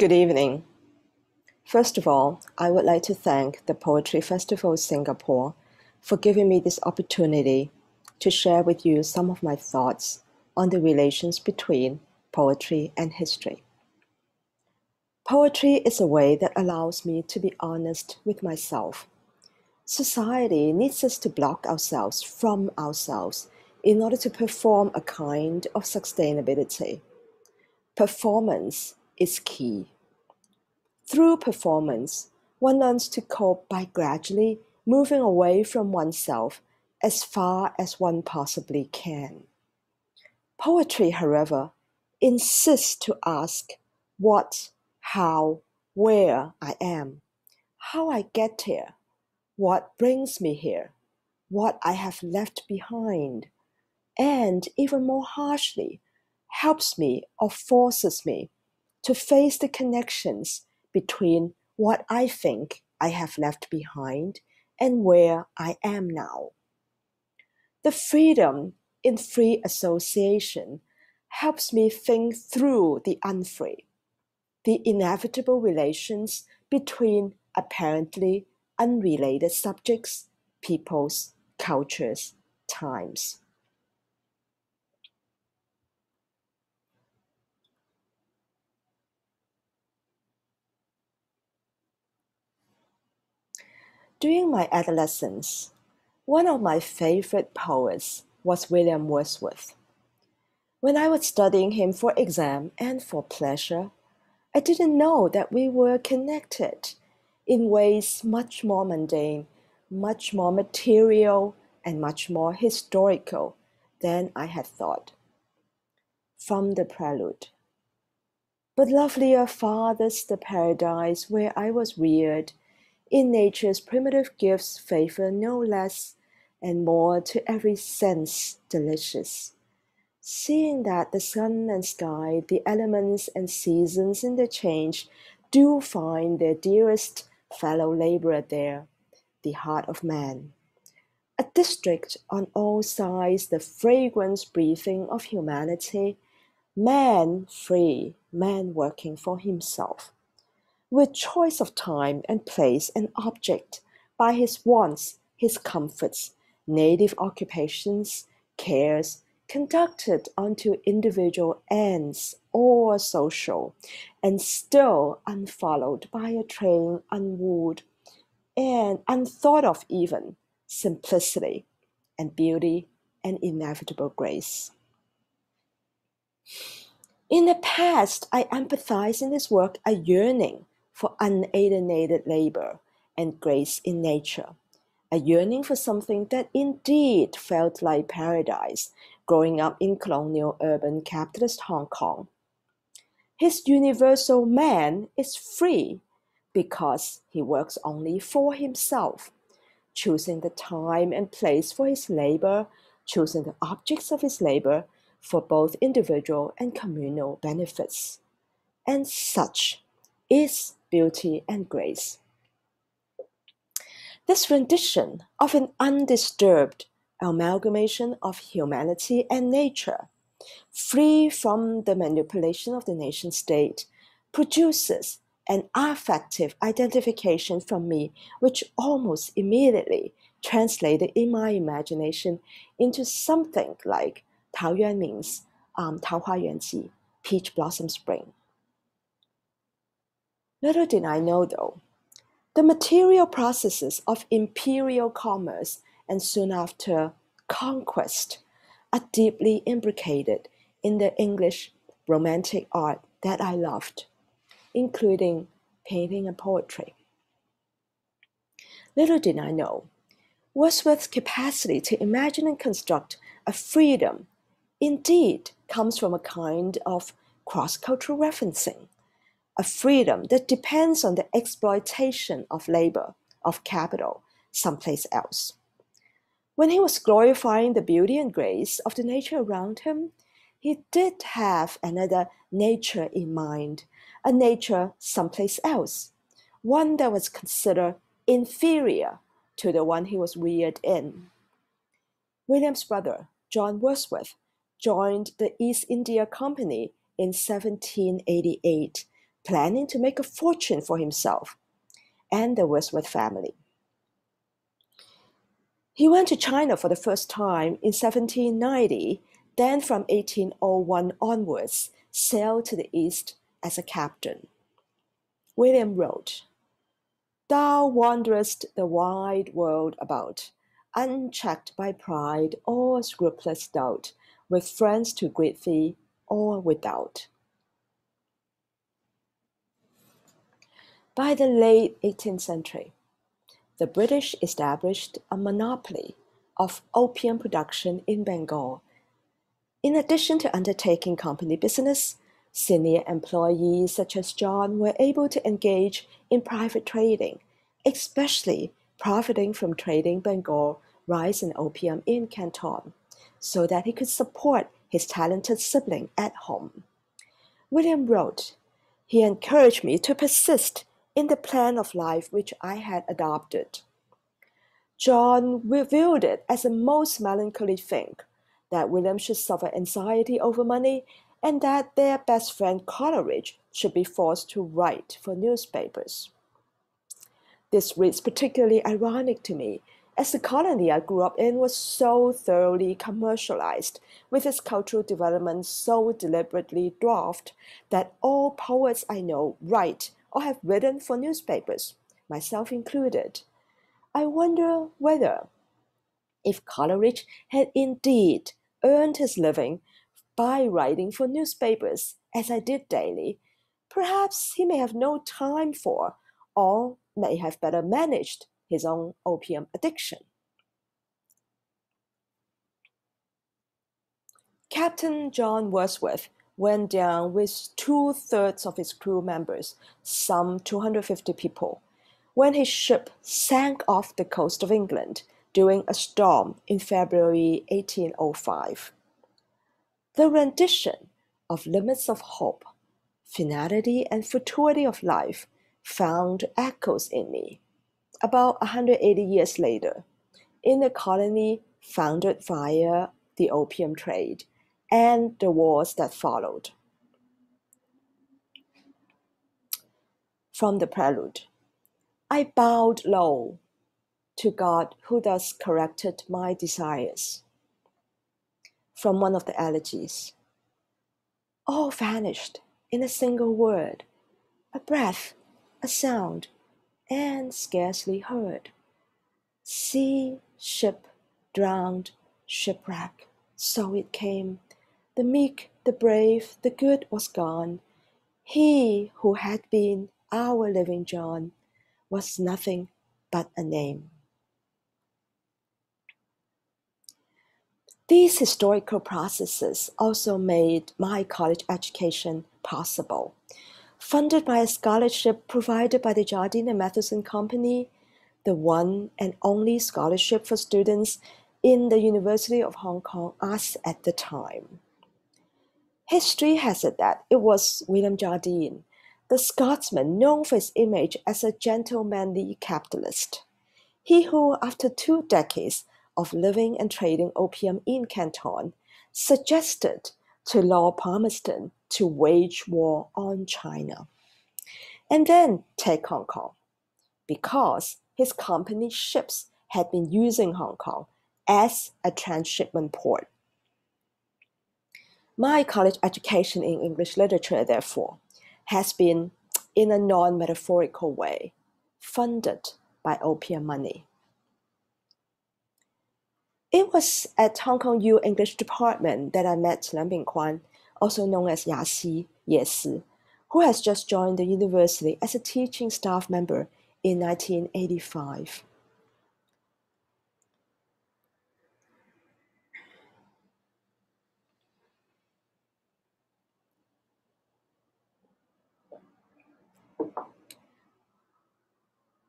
Good evening. First of all, I would like to thank the Poetry Festival of Singapore for giving me this opportunity to share with you some of my thoughts on the relations between poetry and history. Poetry is a way that allows me to be honest with myself. Society needs us to block ourselves from ourselves in order to perform a kind of sustainability. Performance is key. Through performance, one learns to cope by gradually moving away from oneself as far as one possibly can. Poetry, however, insists to ask what, how, where I am, how I get here, what brings me here, what I have left behind, and even more harshly, helps me or forces me to face the connections between what I think I have left behind and where I am now. The freedom in free association helps me think through the unfree, the inevitable relations between apparently unrelated subjects, peoples, cultures, times. During my adolescence, one of my favorite poets was William Wordsworth. When I was studying him for exam and for pleasure, I didn't know that we were connected in ways much more mundane, much more material, and much more historical than I had thought. From the Prelude. But lovelier farthest the paradise where I was reared, in nature's primitive gifts favor no less, and more to every sense delicious. Seeing that the sun and sky, the elements and seasons in their change, do find their dearest fellow laborer there, the heart of man. A district on all sides, the fragrance breathing of humanity, man free, man working for himself, with choice of time and place and object, by his wants, his comforts, native occupations, cares, conducted unto individual ends or social, and still unfollowed by a train unwooed, and unthought of even, simplicity and beauty and inevitable grace. In the past, I empathize in this work a yearning for unalienated labor and grace in nature, a yearning for something that indeed felt like paradise, growing up in colonial urban capitalist Hong Kong. His universal man is free because he works only for himself, choosing the time and place for his labor, choosing the objects of his labor for both individual and communal benefits. And such is beauty and grace. This rendition of an undisturbed amalgamation of humanity and nature, free from the manipulation of the nation-state, produces an affective identification from me which almost immediately translated in my imagination into something like Tao Yuan Ming's Taohua Yuan Ji, Peach Blossom Spring. Little did I know, though, the material processes of imperial commerce and soon after conquest are deeply imbricated in the English Romantic art that I loved, including painting and poetry. Little did I know, Wordsworth's capacity to imagine and construct a freedom indeed comes from a kind of cross-cultural referencing, a freedom that depends on the exploitation of labor, of capital, someplace else. When he was glorifying the beauty and grace of the nature around him, he did have another nature in mind, a nature someplace else, one that was considered inferior to the one he was reared in. William's brother, John Wordsworth, joined the East India Company in 1788 planning to make a fortune for himself and the Wordsworth family. He went to China for the first time in 1790, then from 1801 onwards, sailed to the East as a captain. William wrote, "Thou wanderest the wide world about, unchecked by pride or scrupulous doubt, with friends to greet thee or without." By the late 18th century, the British established a monopoly of opium production in Bengal. In addition to undertaking company business, senior employees such as John were able to engage in private trading, especially profiting from trading Bengal rice and opium in Canton, so that he could support his talented sibling at home. William wrote, "He encouraged me to persist in the plan of life which I had adopted. John revealed it as a most melancholy thing that William should suffer anxiety over money, and that their best friend Coleridge should be forced to write for newspapers. This reads particularly ironic to me, as the colony I grew up in was so thoroughly commercialized, with its cultural development so deliberately dwarfed, that all poets I know write or have written for newspapers, myself included. I wonder whether, if Coleridge had indeed earned his living by writing for newspapers, as I did daily, perhaps he may have no time for, or may have better managed, his own opium addiction." Captain John Wordsworth went down with 2/3 of his crew members, some 250 people, when his ship sank off the coast of England during a storm in February 1805. The rendition of Limits of Hope, Finality and Futurity of Life found echoes in me about 180 years later in the colony founded via the opium trade and the wars that followed. From the Prelude, "I bowed low to God who thus corrected my desires." From one of the elegies, "All vanished in a single word, a breath, a sound, and scarcely heard. Sea, ship, drowned, shipwreck, so it came. The meek, the brave, the good was gone. He who had been our living John was nothing but a name." These historical processes also made my college education possible. Funded by a scholarship provided by the Jardine Matheson Company, the one and only scholarship for students in the University of Hong Kong Arts at the time. History has it that it was William Jardine, the Scotsman known for his image as a gentlemanly capitalist. He who, after 2 decades of living and trading opium in Canton, suggested to Lord Palmerston to wage war on China and then take Hong Kong, because his company ships had been using Hong Kong as a transshipment port. My college education in English literature, therefore, has been, in a non-metaphorical way, funded by opium money. It was at Hong Kong U English Department that I met Leung Ping-kwan, also known as Yasi Ye Si, who has just joined the university as a teaching staff member in 1985.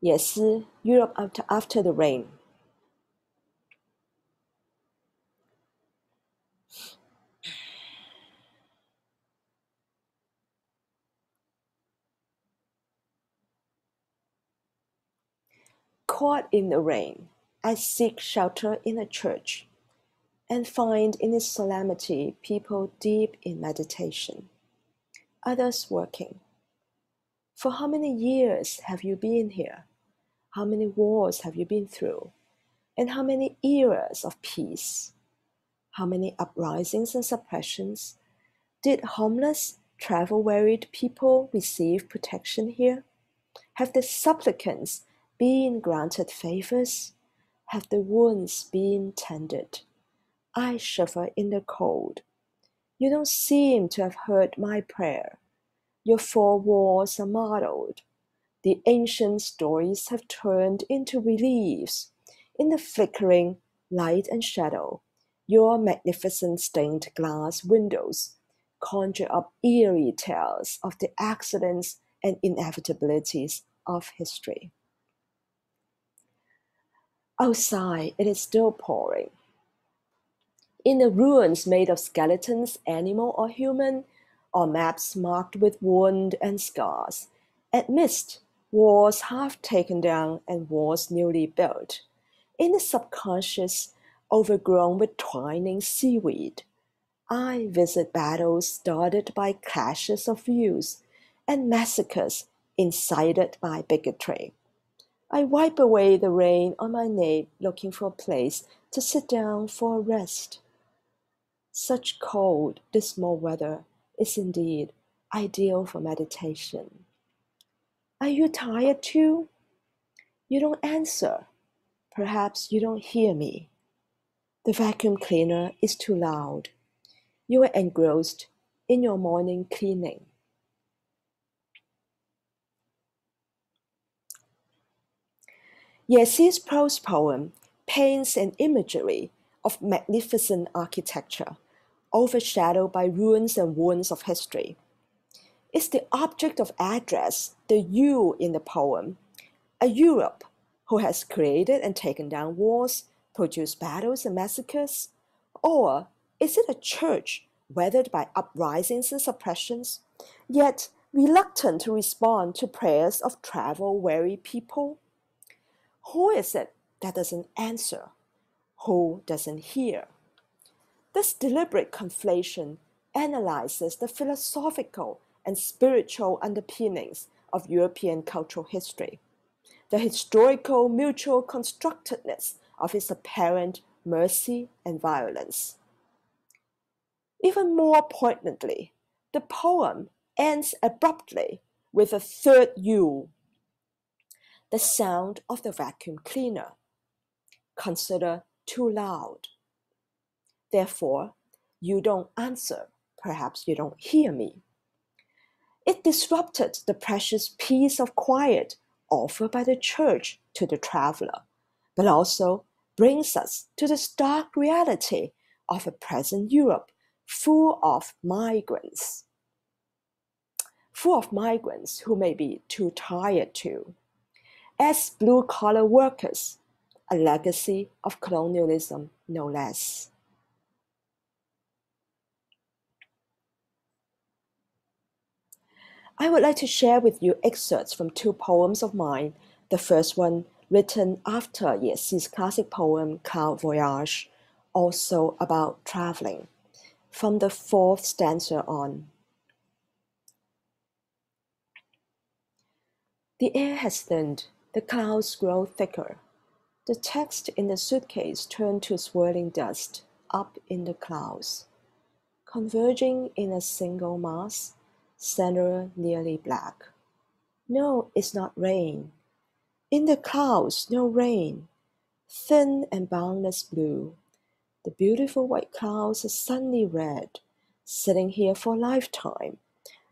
Yasi, Europe after the Rain. Caught in the rain, I seek shelter in a church and find in its solemnity people deep in meditation, others working, For how many years have you been here? How many wars have you been through? And how many eras of peace? How many uprisings and suppressions? Did homeless, travel-wearied people receive protection here? Have the supplicants been granted favors? Have the wounds been tended? I shiver in the cold. You don't seem to have heard my prayer. Your four walls are mottled. The ancient stories have turned into reliefs. In the flickering light and shadow, your magnificent stained glass windows conjure up eerie tales of the accidents and inevitabilities of history. Outside, it is still pouring. In the ruins made of skeletons, animal or human, or maps marked with wound and scars, amidst walls half taken down and walls newly built, in the subconscious overgrown with twining seaweed, I visit battles started by clashes of views and massacres incited by bigotry. I wipe away the rain on my nape, looking for a place to sit down for a rest. Such cold, dismal weather is indeed ideal for meditation. Are you tired too? You don't answer. Perhaps you don't hear me. The vacuum cleaner is too loud. You are engrossed in your morning cleaning. Yasi's prose poem paints an imagery of magnificent architecture, overshadowed by ruins and wounds of history. It's the object of address, the you in the poem, a Europe who has created and taken down wars, produced battles and massacres, or is it a church weathered by uprisings and suppressions, yet reluctant to respond to prayers of travel-weary people? Who is it that doesn't answer? Who doesn't hear? This deliberate conflation analyzes the philosophical and spiritual underpinnings of European cultural history, the historical mutual constructedness of its apparent mercy and violence. Even more poignantly, the poem ends abruptly with a third U, the sound of the vacuum cleaner, considered too loud. Therefore, you don't answer, perhaps you don't hear me. It disrupted the precious peace of quiet offered by the church to the traveler, but also brings us to the stark reality of a present Europe full of migrants, who may be too tired to. As blue-collar workers, a legacy of colonialism, no less. I would like to share with you excerpts from two poems of mine, the first one written after Yasi's classic poem, Cloud Voyage, also about traveling, from the fourth stanza on. The air has thinned. The clouds grow thicker. The text in the suitcase turned to swirling dust up in the clouds, converging in a single mass, center nearly black. No, it's not rain. In the clouds, no rain. Thin and boundless blue. The beautiful white clouds are sunny red, sitting here for a lifetime.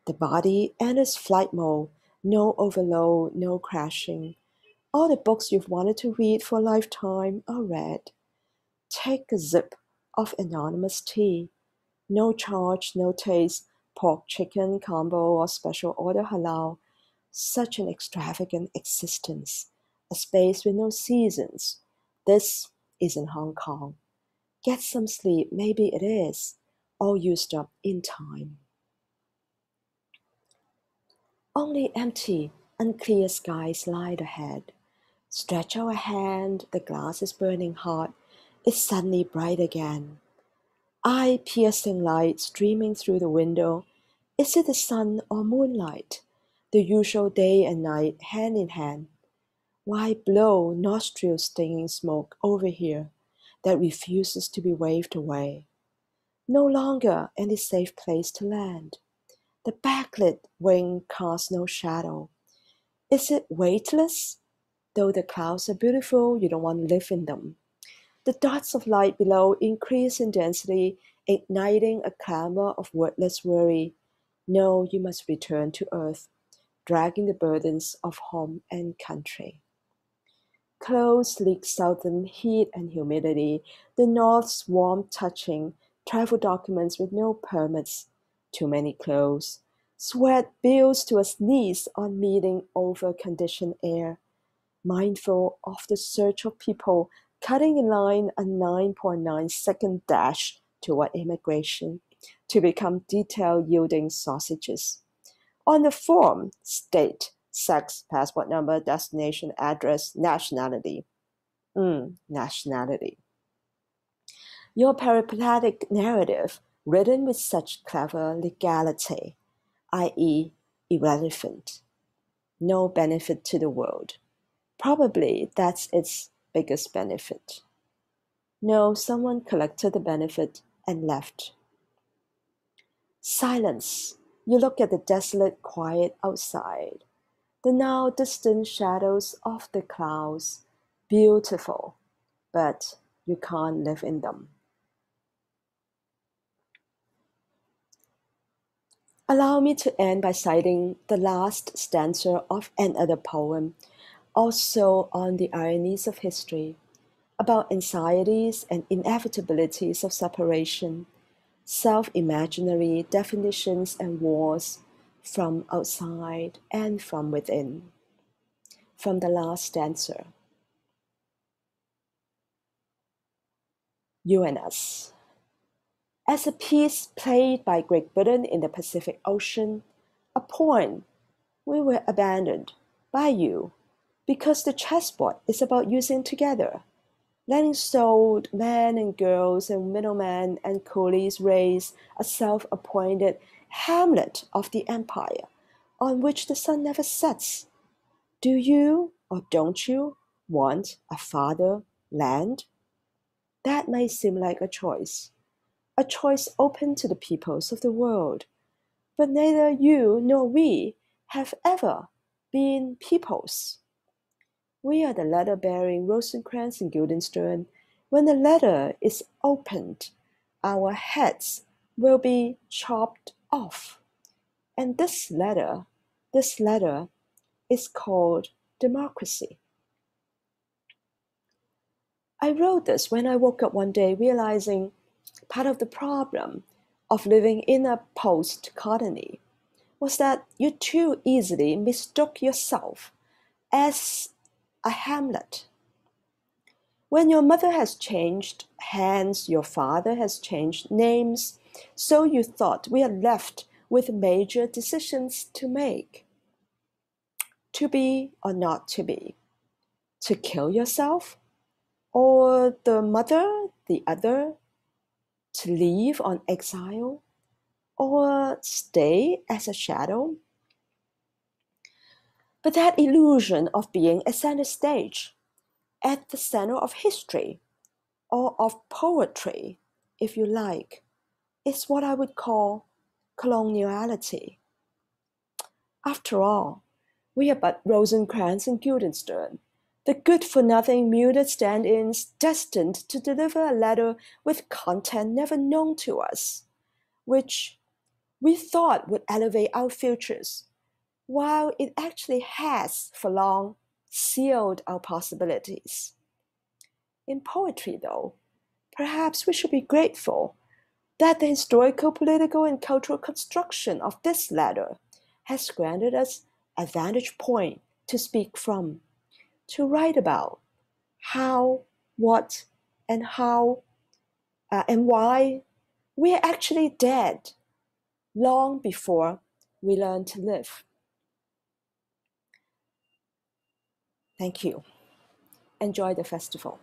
The body and its flight mode, no overload, no crashing. All the books you've wanted to read for a lifetime are read. Take a sip of anonymous tea. No charge, no taste, pork, chicken, combo, or special order halal. Such an extravagant existence. A space with no seasons. This isn't Hong Kong. Get some sleep, maybe it is. All used up in time. Only empty, unclear skies lie ahead. Stretch our hand, the glass is burning hot. It's suddenly bright again. Eye-piercing light streaming through the window. Is it the sun or moonlight? the usual day and night hand in hand. Why blow nostrils stinging smoke over here that refuses to be waved away? No longer any safe place to land. The backlit wing casts no shadow. Is it weightless? Though the clouds are beautiful, you don't want to live in them. The dots of light below increase in density, igniting a clamor of wordless worry. No, you must return to earth, dragging the burdens of home and country. Close leaks southern heat and humidity, the north's warm touching, travel documents with no permits, too many clothes. Sweat builds to a sneeze on meeting over conditioned air. Mindful of the search of people, cutting in line a 9.9-second dash toward immigration to become detail-yielding sausages. On the form, state, sex, passport number, destination, address, nationality. Nationality. Your peripatetic narrative, written with such clever legality, i.e. irrelevant. No benefit to the world. Probably that's its biggest benefit. No, someone collected the benefit and left. Silence. You look at the desolate quiet outside, the now distant shadows of the clouds, beautiful, but you can't live in them. Allow me to end by citing the last stanza of another poem, also on the ironies of history, about anxieties and inevitabilities of separation, self-imaginary definitions and wars from outside and from within. From the last stanza. You and Us. As a piece played by Great Britain in the Pacific Ocean, a point, we were abandoned by you because the chessboard is about using together. Letting sold men and girls and middlemen and coolies raise a self-appointed hamlet of the empire on which the sun never sets. Do you or don't you want a father land? That may seem like a choice open to the peoples of the world. But neither you nor we have ever been peoples. We are the letter bearing Rosencrantz and Guildenstern. When the letter is opened, our heads will be chopped off. And this letter is called democracy. I wrote this when I woke up one day realizing part of the problem of living in a post-colony was that you too easily mistook yourself as a hamlet. When your mother has changed hands, your father has changed names, so you thought we are left with major decisions to make. To be or not to be. To kill yourself or the mother, the other. To leave on exile or stay as a shadow. But that illusion of being a center stage, at the center of history, or of poetry, if you like, is what I would call coloniality. After all, we are but Rosencrantz and Guildenstern, the good-for-nothing muted stand-ins destined to deliver a letter with content never known to us, which we thought would elevate our futures, while it actually has, for long, sealed our possibilities. In poetry, though, perhaps we should be grateful that the historical, political, and cultural construction of this letter has granted us a vantage point to speak from, to write about how, what, and how, and why we are actually dead long before we learn to live. Thank you. Enjoy the festival.